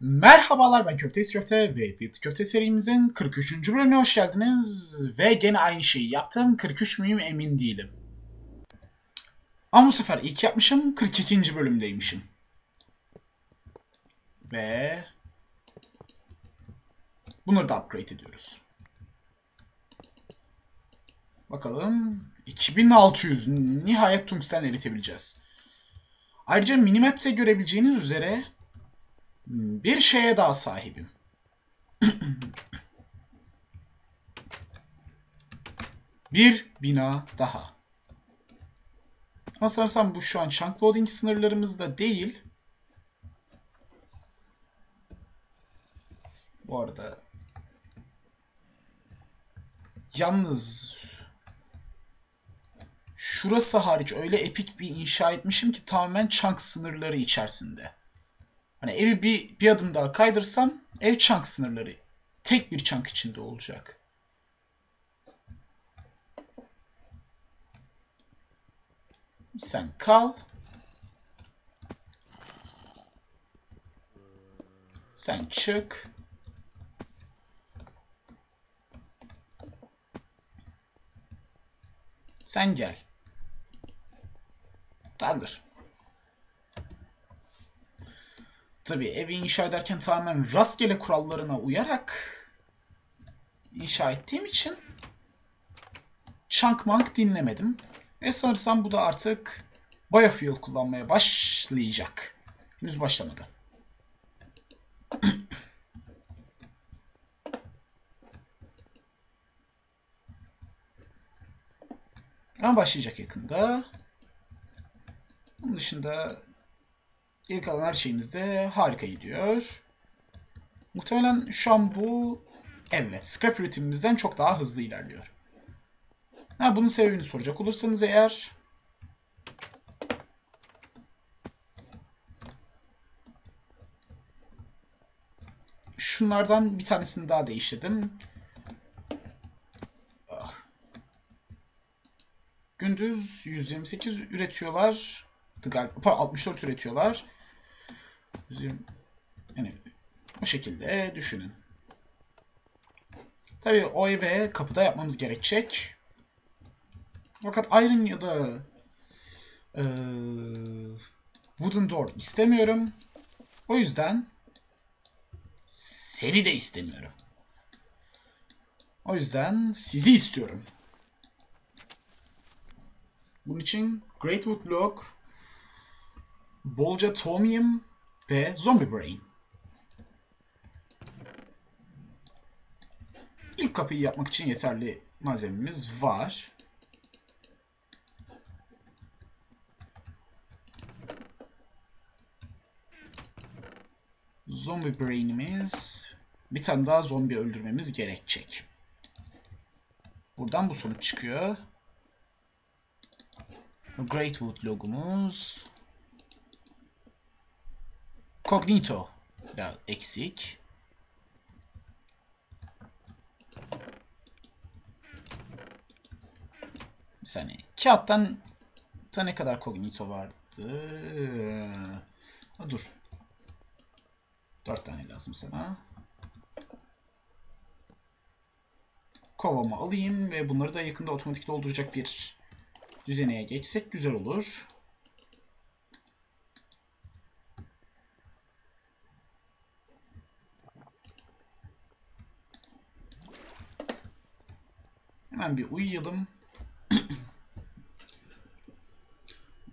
Merhabalar, ben Köfteist Köfte ve Greatwood Köfte serimizin 43. bölümüne hoş geldiniz. Ve gene aynı şeyi yaptım. 43 müyüm emin değilim. Ama bu sefer ilk yapmışım. 42. bölümdeymişim. Ve bunları da upgrade ediyoruz. Bakalım. 2600. Nihayet tungsten eritebileceğiz. Ayrıca minimap'te görebileceğiniz üzere bir şeye daha sahibim. Bir bina daha. Ama sanırsam bu şu an chunk loading sınırlarımızda değil. Bu arada yalnız şurası hariç öyle epik bir inşa etmişim ki tamamen chunk sınırları içerisinde. Hani evi bir adım daha kaydırsam ev chunk sınırları tek bir chunk içinde olacak. Sen kal. Sen çık. Sen gel. Tamamdır. Tabii evi inşa ederken tamamen rastgele kurallarına uyarak inşa ettiğim için Chunkman dinlemedim. Ve sanırsam bu da artık Biofuel kullanmaya başlayacak. Henüz başlamadı. Ama başlayacak yakında. Bunun dışında ilk alan her şeyimiz de harika gidiyor. Muhtemelen şu an bu, evet, scrap üretimimizden çok daha hızlı ilerliyor. Ha, bunun sebebini soracak olursanız eğer, şunlardan bir tanesini daha değiştirdim. Gündüz 128 üretiyorlar. 64 üretiyorlar. Yani o şekilde düşünün. Tabii o eve kapıda yapmamız gerekecek. Fakat iron ya da wooden door istemiyorum. O yüzden seri de istemiyorum. O yüzden sizi istiyorum. Bunun için Greatwood Log, bolca Thaumium ve Zombie Brain. İlk kapıyı yapmak için yeterli malzememiz var. Zombie Brain'imiz, bir tane daha zombi öldürmemiz gerekecek. Buradan bu sonuç çıkıyor. Greatwood logumuz. Cognito ya eksik. Bir saniye. Kağıttan ne kadar Cognito vardı? Dur. 4 tane lazım sana. Kovamı alayım ve bunları da yakında otomatik dolduracak bir düzeneye geçsek güzel olur. Hemen bir uyuyalım.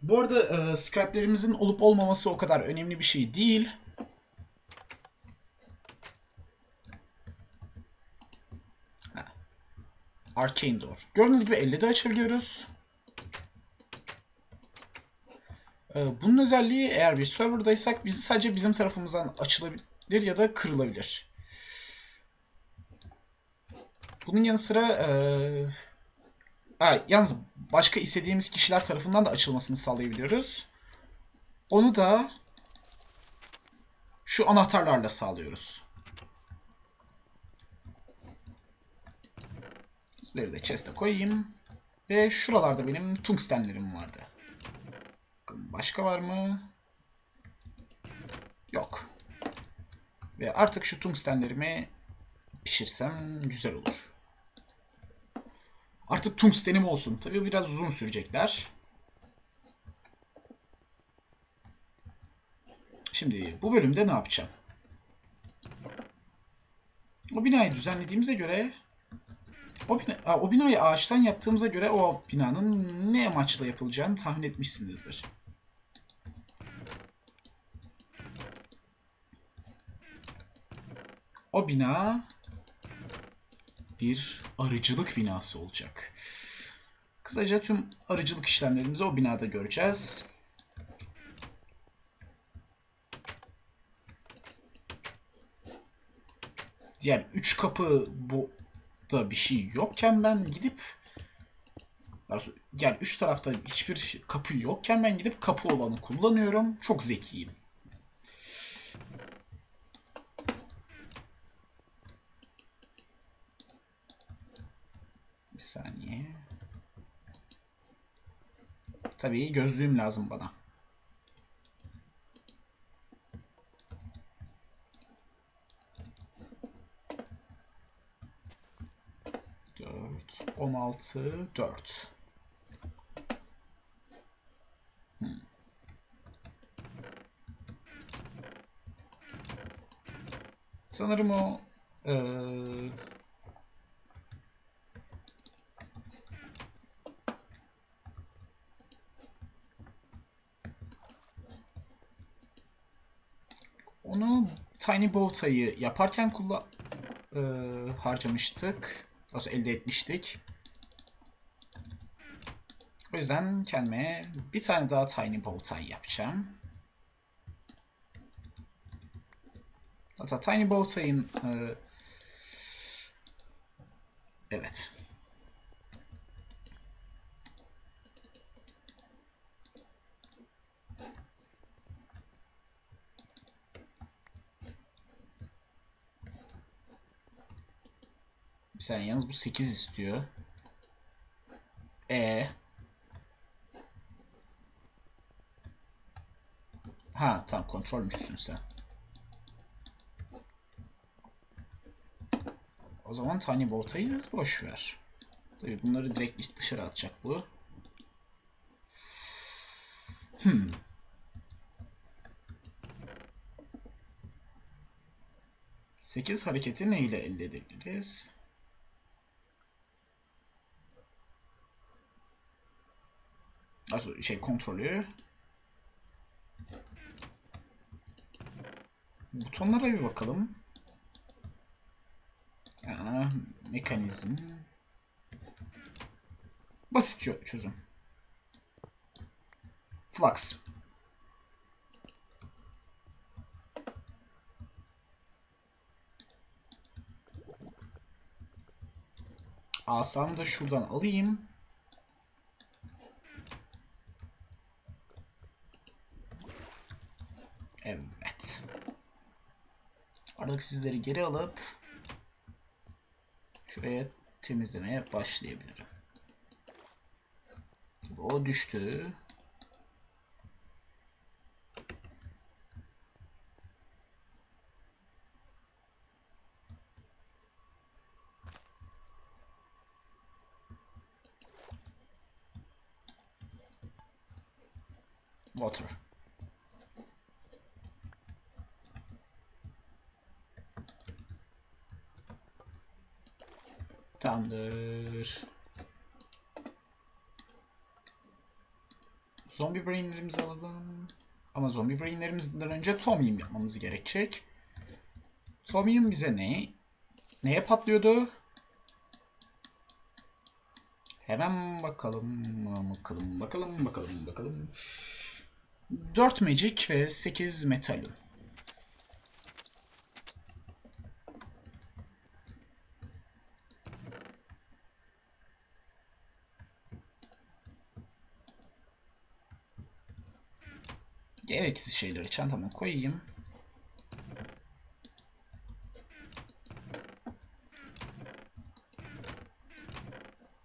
Bu arada scraplerimizin olup olmaması o kadar önemli bir şey değil. Arcane Door. Gördüğünüz gibi 50'de açabiliyoruz. Bunun özelliği, eğer bir serverdaysak sadece bizim tarafımızdan açılabilir ya da kırılabilir. Bunun yanı sıra yalnız başka istediğimiz kişiler tarafından da açılmasını sağlayabiliyoruz. Onu da şu anahtarlarla sağlıyoruz. Sizleri de chest'e koyayım. Ve şuralarda benim tungstenlerim vardı. Başka var mı? Yok. Ve artık şu tungstenlerimi pişirsem güzel olur. Artık tungstenim olsun. Tabii biraz uzun sürecekler. Şimdi bu bölümde ne yapacağım? O binayı düzenlediğimize göre, o binayı ağaçtan yaptığımıza göre o binanın ne amaçla yapılacağını tahmin etmişsinizdir. O bina bir arıcılık binası olacak. Kısaca tüm arıcılık işlemlerimizi o binada göreceğiz. Diğer 3 kapı bu da bir şey yokken ben gidip, diğer 3 tarafta hiçbir kapı yokken ben gidip kapı olanı kullanıyorum. Çok zekiyim. Bir saniye. Tabii gözlüğüm lazım bana. Dört. Sanırım o onu Tiny Bowtie'yi yaparken harcamıştık, elde etmiştik. O yüzden kendime bir tane daha Tiny Bowtie yapacağım. Hatta Tiny Bowtie'in evet. Bir saniye, yalnız bu 8 istiyor. Ha tamam, kontrolmüşsün sen. O zaman Tiny Bowtie'yi boş ver. Tabii bunları direkt dışarı atacak bu. Sekiz hareketi neyle elde edebiliriz? Nasıl kontrolü? Butonlara bir bakalım. Mekanizm. Basit çözüm. Flux. Asamı da şuradan alayım. Evet. Artık sizleri geri alıp şuraya temizlemeye başlayabilirim. O düştü. Water. Tamamdır. Zombie brainlerimizi alalım. Ama zombie brainlerimizden önce Thaumium yapmamız gerekecek. Thaumium bize ne? Neye patlıyordu? Hemen bakalım. 4 magic ve 8 metalum. Gereksiz şeyleri çantama koyayım.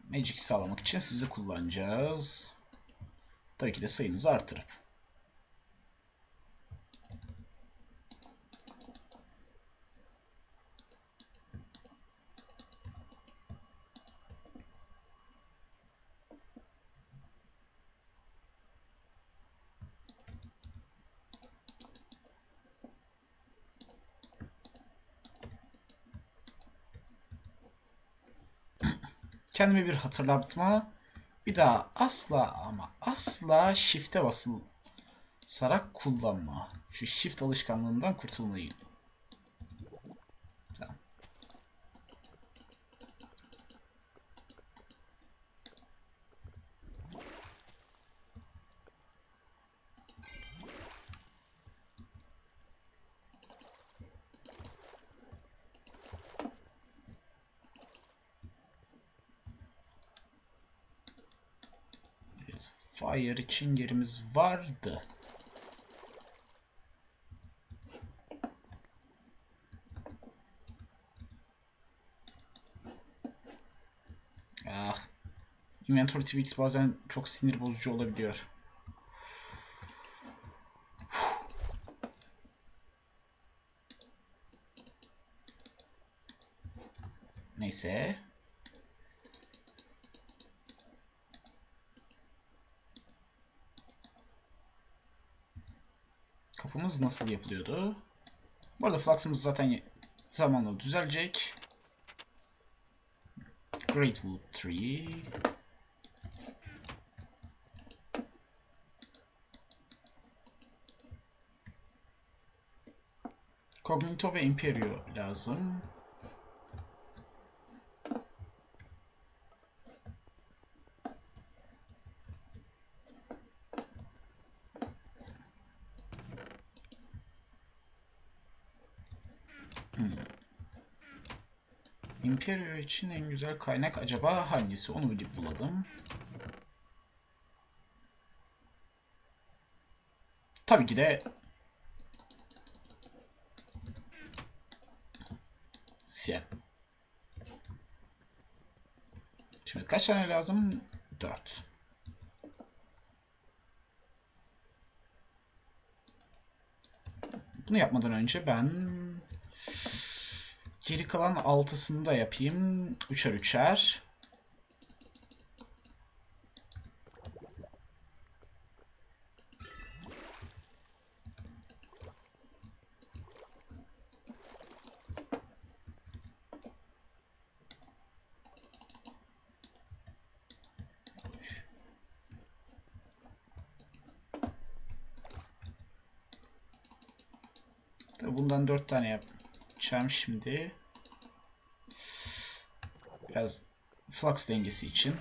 Magic sağlamak için sizi kullanacağız. Tabii ki de sayınızı artırıp. Kendime bir hatırlatma. Bir daha asla ama asla shift'e basarak kullanma. Şu shift alışkanlığından kurtulmalıyım. Tamam. Fire için yerimiz vardı. Ah. Inventory tweaks bazen çok sinir bozucu olabiliyor. Neyse. Kapımız nasıl yapılıyordu? Bu arada flux'ımız zaten zamanla düzelecek. Greatwood Tree. Cognito ve Imperio lazım. Imperio için en güzel kaynak acaba hangisi? Onu bilip bulalım. Tabii ki de siyah. Şimdi kaç tane lazım? 4. Bunu yapmadan önce ben geri kalan 6'sını da yapayım. 3'er 3'er. Bundan 4 tane yap. Şimdi biraz flux dengesi için,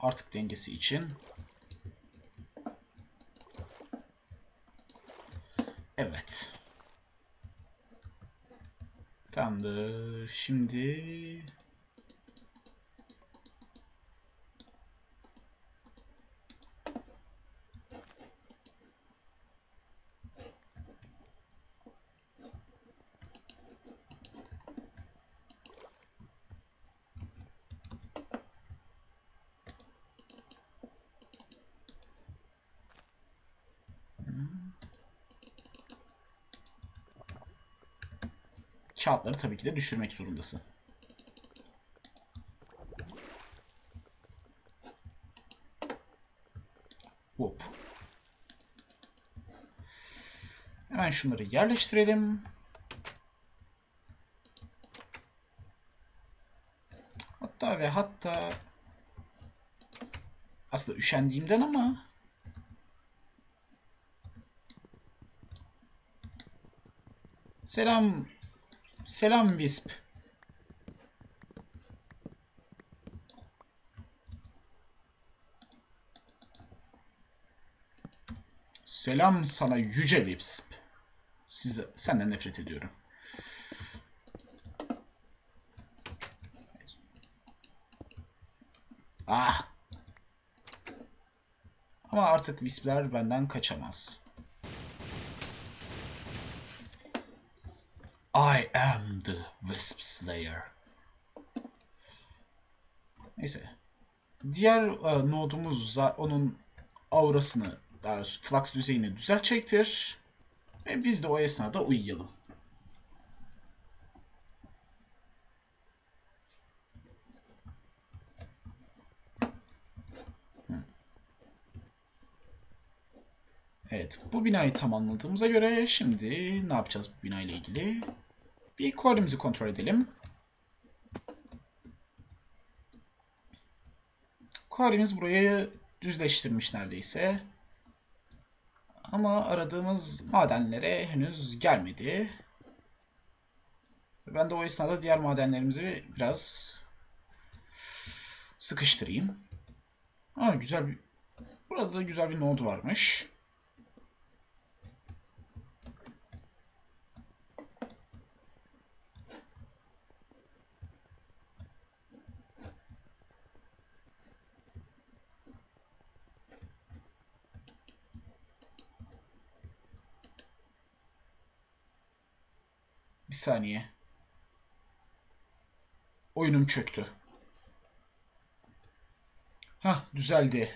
artık dengesi için. Evet. Tamamdır. Şimdi kağıtları tabii ki de düşürmek zorundasın. Hop. Hemen şunları yerleştirelim. Hatta ve hatta aslında üşendiğimden ama Selam Wisp. Selam sana yüce Wisp. Senden nefret ediyorum. Ah. Ama artık Wisp'ler benden kaçamaz. I am the Wisp Slayer. Neyse. Diğer nodumuz onun aurasını, daha doğrusu flux düzeyini düzeltecektir. Ve biz de o esnada uyuyalım. Evet. Bu binayı tamamladığımıza göre şimdi ne yapacağız bu binayla ilgili? Bir koordinimizi kontrol edelim. Quarry'miz burayı düzleştirmiş neredeyse. Ama aradığımız madenlere henüz gelmedi. Ben de o esnada diğer madenlerimizi biraz sıkıştırayım. Aa, güzel bir... Burada da güzel bir node varmış. Bir saniye. Oyunum çöktü. Hah, düzeldi.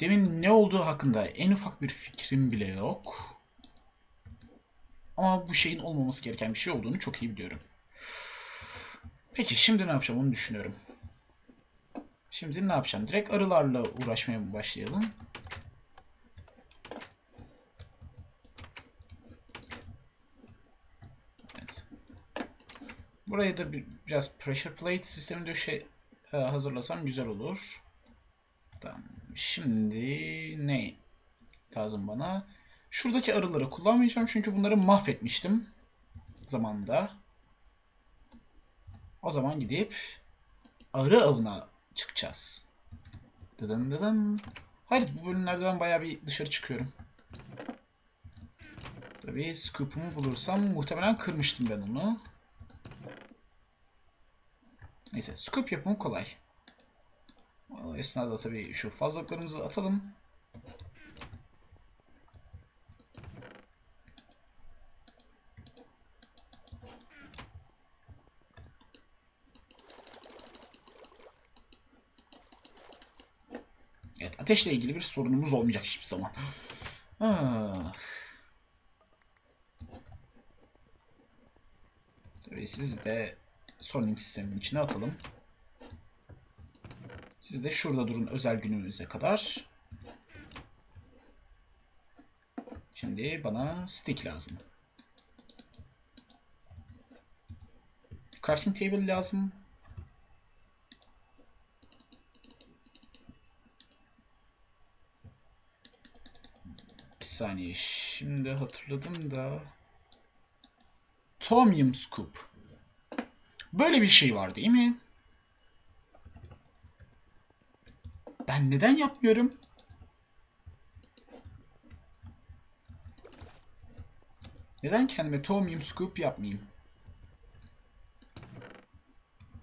Demin ne olduğu hakkında en ufak bir fikrim bile yok. Ama bu şeyin olmaması gereken bir şey olduğunu çok iyi biliyorum. Peki şimdi ne yapacağım onu düşünüyorum. Şimdi ne yapacağım? Direkt arılarla uğraşmaya başlayalım. Buraya da biraz pressure plate sistemi döşe hazırlasam güzel olur. Tamam. Şimdi ne lazım bana? Şuradaki arıları kullanmayacağım çünkü bunları mahvetmiştim zamanında. O zaman gidip arı avına çıkacağız. Dıdın dıdın. Hayır, bu bölümlerde ben bayağı bir dışarı çıkıyorum. Tabii scoop'umu bulursam muhtemelen kırmıştım ben onu. Neyse, scoop yapımı kolay. O esnada tabii şu fazlalıklarımızı atalım. Evet, ateşle ilgili bir sorunumuz olmayacak hiçbir zaman. Ah. Tabii siz de Sorning sisteminin içine atalım. Siz de şurada durun özel günümüze kadar. Şimdi bana stick lazım. Crafting table lazım. Bir saniye, şimdi hatırladım da. Thaumium scoop. Böyle bir şey var değil mi? Ben neden yapmıyorum? Neden kendime Thaumium scoop yapmayayım?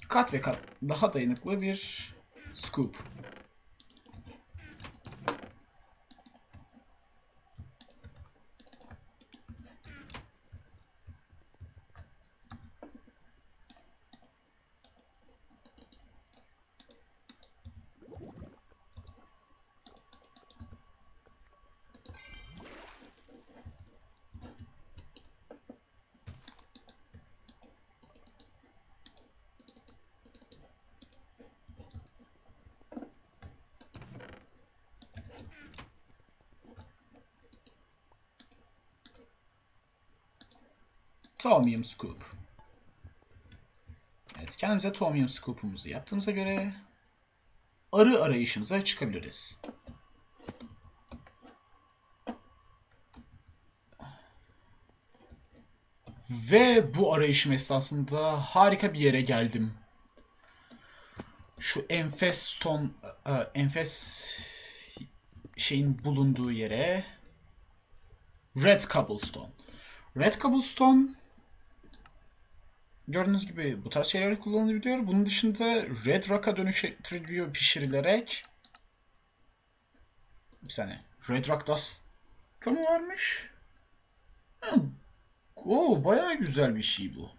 Kat ve kat daha dayanıklı bir scoop. Thaumium scoop. Evet, kendimize Thaumium scoop'umuzu yaptığımıza göre arı arayışımıza çıkabiliriz. Ve bu arayışım esnasında harika bir yere geldim. Şu enfes stone, enfes şeyin bulunduğu yere, Red Cobblestone. Red Cobblestone gördüğünüz gibi bu tarz şeylerde kullanılabiliyor. Bunun dışında Red Rock'a dönüştürülüyor pişirilerek. Bir saniye. Red Rock Dust'ta mı varmış? Ha. Oo, bayağı güzel bir şey bu.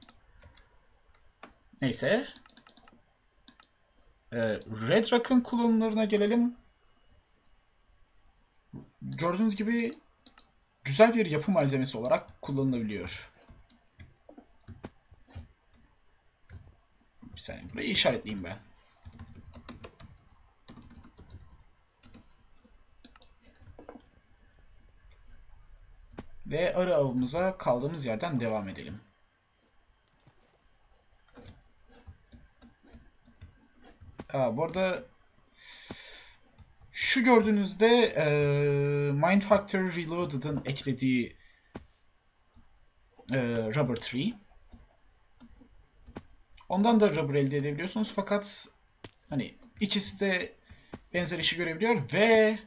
Neyse. Red Rock'ın kullanımlarına gelelim. Gördüğünüz gibi güzel bir yapı malzemesi olarak kullanılabiliyor. Bir saniye, burayı işaretleyeyim ben. Ve arı avımıza kaldığımız yerden devam edelim. Bu arada şu gördüğünüzde Mindfactor Reloaded'ın eklediği Rubber Tree. Ondan da rubber elde edebiliyorsunuz fakat hani ikisi de benzer işi görebiliyor ve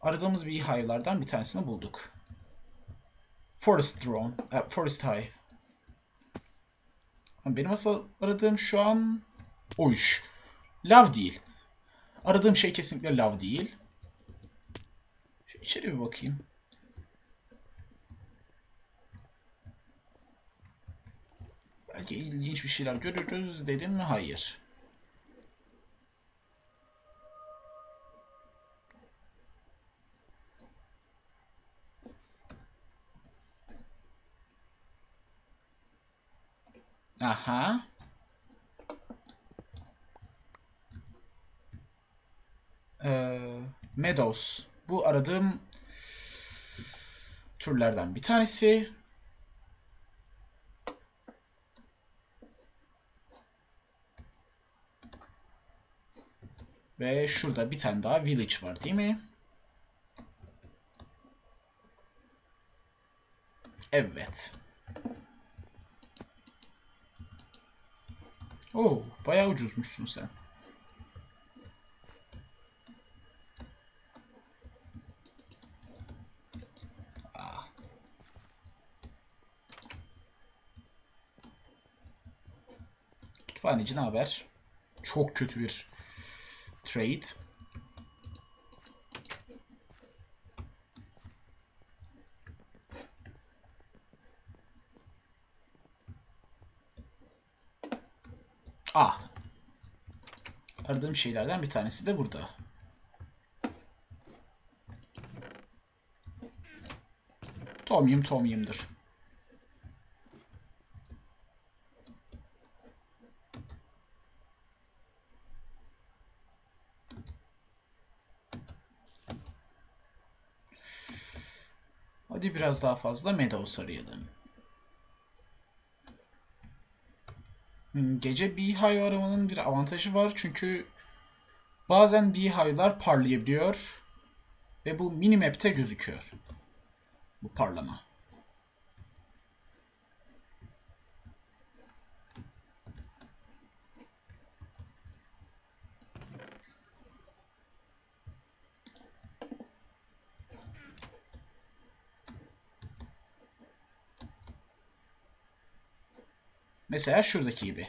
aradığımız hive'lardan bir tanesini bulduk. Forest Hive. Benim asıl aradığım şu an o iş. Lav değil. Aradığım şey kesinlikle lav değil. Şu içeri bir bakayım. Belki ilginç bir şeyler görürüz dedim mi? Hayır. Aha. Meadows. Bu aradığım türlerden bir tanesi. Ve şurada bir tane daha village var, değil mi? Evet. Oo, bayağı ucuzmuşsun sen. Kütüphaneci ne haber? Çok kötü bir trade. Aradığım şeylerden bir tanesi de burada. Thaumium, Thaumium'dır. Hadi biraz daha fazla Meadows arayalım. Gece beehive aramanın bir avantajı var çünkü bazen beehive'lar parlayabiliyor ve bu minimap'te gözüküyor. Bu parlama. Mesela şuradaki gibi.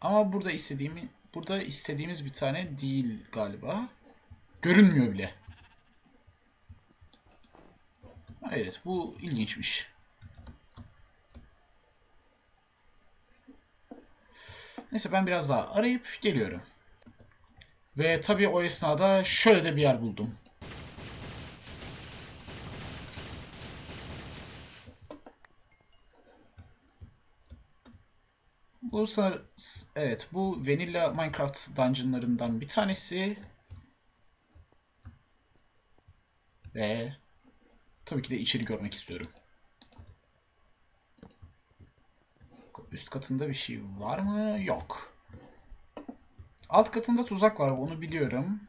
Ama burada istediğimiz bir tane değil galiba. Görünmüyor bile. Evet, bu ilginçmiş. Neyse, ben biraz daha arayıp geliyorum. Ve tabii o esnada şöyle de bir yer buldum. Evet, bu Vanilla Minecraft dungeonlarından bir tanesi. Ve tabii ki de içeri görmek istiyorum. Üst katında bir şey var mı? Yok. Alt katında tuzak var, onu biliyorum.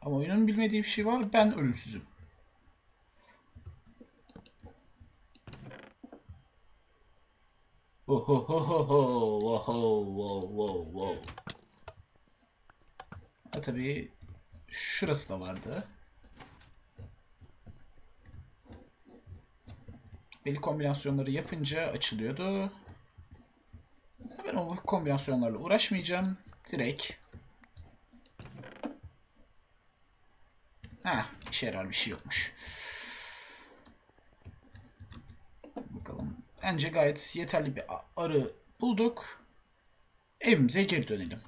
Ama oyunun bilmediği bir şey var. Ben ölümsüzüm. Ohohohoho. Tabii şurası da vardı. Belli kombinasyonları yapınca açılıyordu. Ben o kombinasyonlarla uğraşmayacağım. Direkt işe yarar bir şey yokmuş. Bakalım. Bence gayet yeterli bir arı bulduk. Evimize geri dönelim.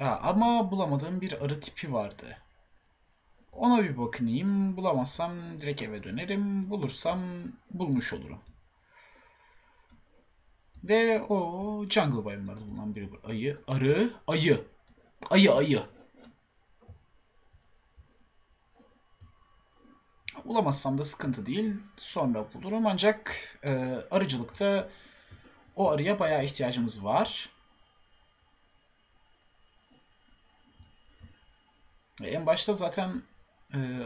Ama bulamadığım bir arı tipi vardı. Ona bir bakınayım. Bulamazsam direkt eve dönerim. Bulursam bulmuş olurum. Ve o jungle bayımlarda bulunan biri var. Ayı, arı, ayı. Ayı, ayı. Bulamazsam da sıkıntı değil. Sonra bulurum. Ancak arıcılıkta o arıya bayağı ihtiyacımız var. En başta zaten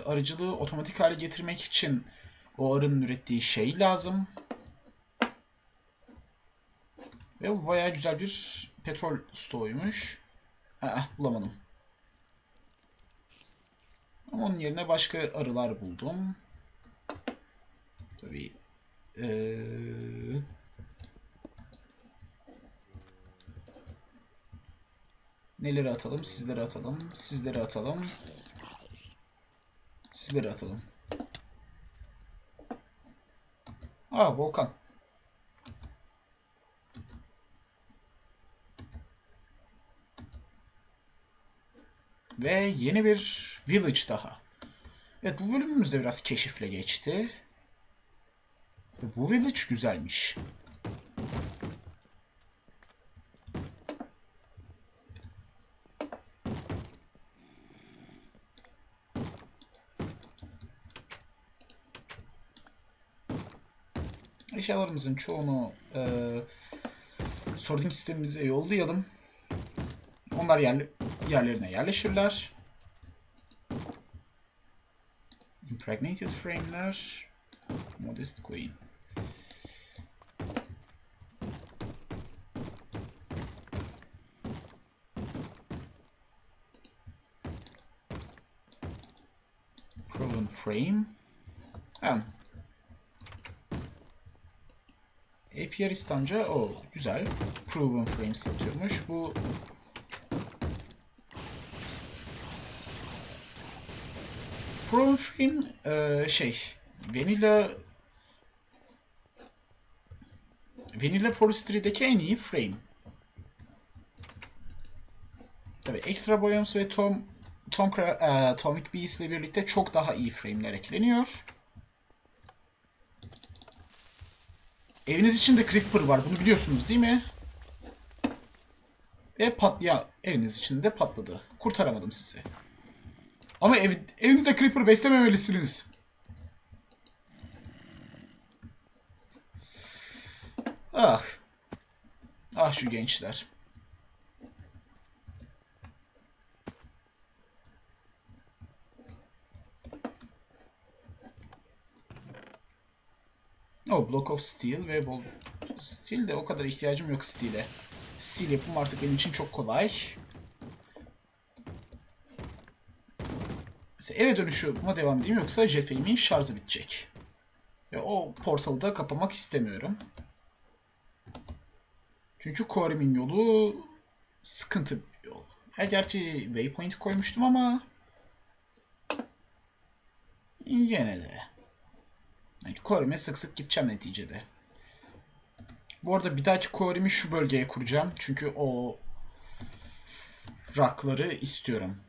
arıcılığı otomatik hale getirmek için o arının ürettiği şey lazım. Ve bu bayağı güzel bir petrol stoğuymuş. Bulamadım. Ama onun yerine başka arılar buldum. Tabii. Neleri atalım? Sizleri atalım. Sizleri atalım. Sizleri atalım. Volkan. Ve yeni bir village daha. Evet, bu bölümümüzde biraz keşifle geçti. Bu village güzelmiş. Eşyalarımızın çoğunu sorting sistemimize yollayalım. Onlar yerlerine yerleşirler. Impregnated frame'ler. Modest coin. Proven frame. Apiaristanca güzel. Proven frame satıyormuş. Bu Proven frame Vanilla Forestry'deki en iyi frame. Tabii Extra Biomes ve Atomic Beast ile birlikte çok daha iyi frame'ler ekleniyor. Eviniz içinde creeper var. Bunu biliyorsunuz değil mi? Ve eviniz içinde patladı. Kurtaramadım sizi. Ama evinizde creeper beslememelisiniz. Ah. Ah şu gençler. Block of Steel ve Steel de o kadar ihtiyacım yok Steel'e. Steel yapımı artık benim için çok kolay. Mesela eve dönüşü buna devam edeyim yoksa jetpack'imin şarjı bitecek. Ve o portalı da kapamak istemiyorum. Çünkü Quarry'min yolu sıkıntı bir yol. Gerçi waypoint koymuştum ama gene de. Yani Quarry'me sık sık gideceğim neticede. Bu arada bir dahaki Quarry'mi şu bölgeye kuracağım. Çünkü o rock'ları istiyorum.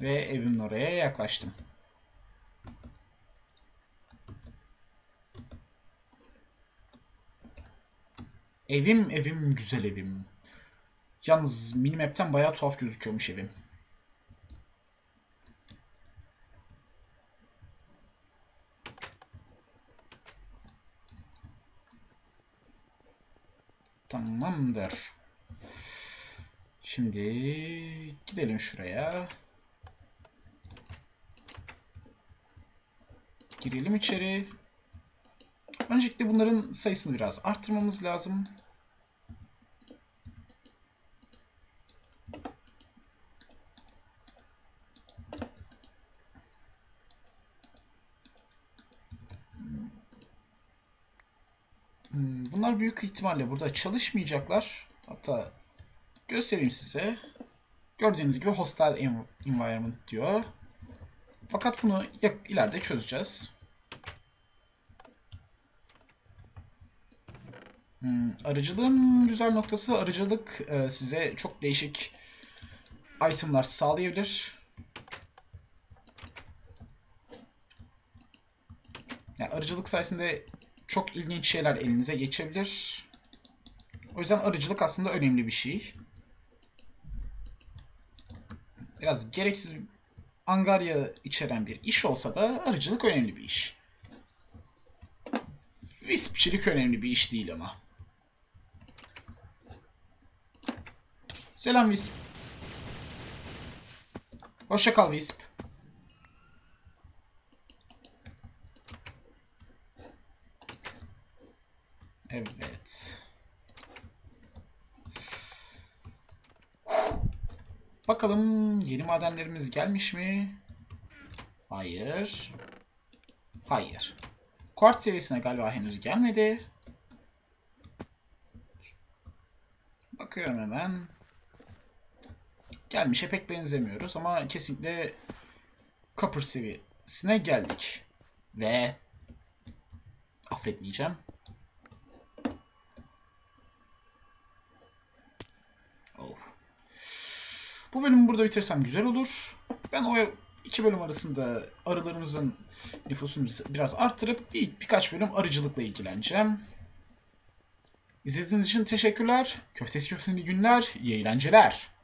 Ve evimin oraya yaklaştım. Evim güzel evim. Yalnız minimap'ten bayağı tuhaf gözüküyormuş evim. Tamamdır. Şimdi gidelim şuraya. Girelim içeri. Öncelikle bunların sayısını biraz arttırmamız lazım. Bunlar büyük ihtimalle burada çalışmayacaklar. Hatta göstereyim size. Gördüğünüz gibi hostile environment diyor. Fakat bunu ileride çözeceğiz. Arıcılığın güzel noktası, arıcılık size çok değişik itemlar sağlayabilir. Yani arıcılık sayesinde çok ilginç şeyler elinize geçebilir. O yüzden arıcılık aslında önemli bir şey. Biraz gereksiz angarya içeren bir iş olsa da arıcılık önemli bir iş. Wispçilik önemli bir iş değil ama. Selam Wisp. Hoşça kal Wisp. Evet. Bakalım yeni madenlerimiz gelmiş mi? Hayır. Hayır. Kuart seviyesine galiba henüz gelmedi. Bakıyorum hemen. Gelmişe pek benzemiyoruz ama kesinlikle copper seviyesine geldik. Ve affetmeyeceğim. Bu bölümü burada bitirsem güzel olur. Ben o iki bölüm arasında arılarımızın nüfusunu biraz arttırıp birkaç bölüm arıcılıkla ilgileneceğim. İzlediğiniz için teşekkürler. Köftesi köftesi günler, iyi eğlenceler.